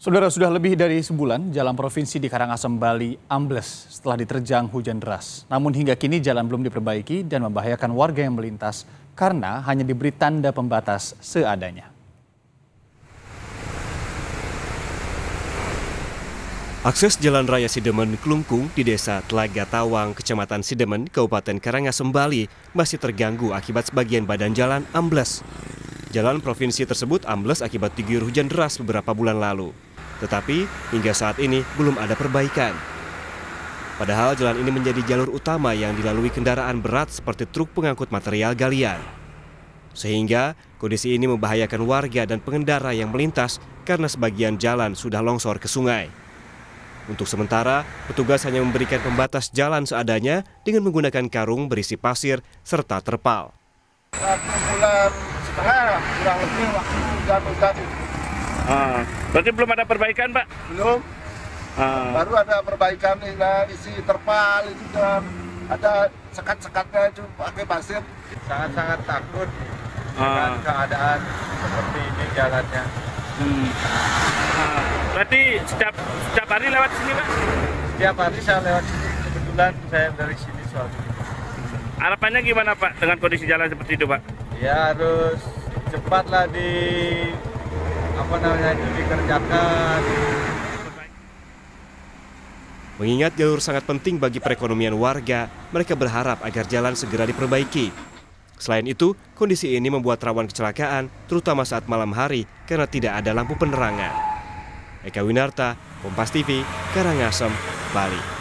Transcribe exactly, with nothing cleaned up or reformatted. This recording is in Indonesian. Saudara, sudah lebih dari sebulan jalan provinsi di Karangasem, Bali ambles setelah diterjang hujan deras. Namun hingga kini jalan belum diperbaiki dan membahayakan warga yang melintas karena hanya diberi tanda pembatas seadanya. Akses jalan raya Sidemen Klungkung di desa Telaga Tawang, Kecamatan Sidemen, Kabupaten Karangasem, Bali masih terganggu akibat sebagian badan jalan ambles. Jalan provinsi tersebut ambles akibat diguyur hujan deras beberapa bulan lalu. Tetapi hingga saat ini belum ada perbaikan. Padahal jalan ini menjadi jalur utama yang dilalui kendaraan berat seperti truk pengangkut material galian. Sehingga kondisi ini membahayakan warga dan pengendara yang melintas karena sebagian jalan sudah longsor ke sungai. Untuk sementara, petugas hanya memberikan pembatas jalan seadanya dengan menggunakan karung berisi pasir serta terpal. Bulan setengah kurang lebih waktu jatuh-jatuh. Ah, berarti belum ada perbaikan, Pak? Belum. Ah. Baru ada perbaikan nah, isi terpal itu dan ada sekat-sekatnya itu pakai pasir. Sangat-sangat takut ah. dengan keadaan seperti ini jalannya. Hmm. Ah. Berarti setiap setiap hari lewat sini, Pak? Setiap hari saya lewat sini. Kebetulan saya dari sini soalnya. Harapannya gimana, Pak, dengan kondisi jalan seperti itu, Pak? Ya harus cepatlah di apa namanya dikerjakan. Mengingat jalur sangat penting bagi perekonomian warga, mereka berharap agar jalan segera diperbaiki. Selain itu, kondisi ini membuat rawan kecelakaan, terutama saat malam hari karena tidak ada lampu penerangan. Eka Winarta, Kompas T V, Karangasem, Bali.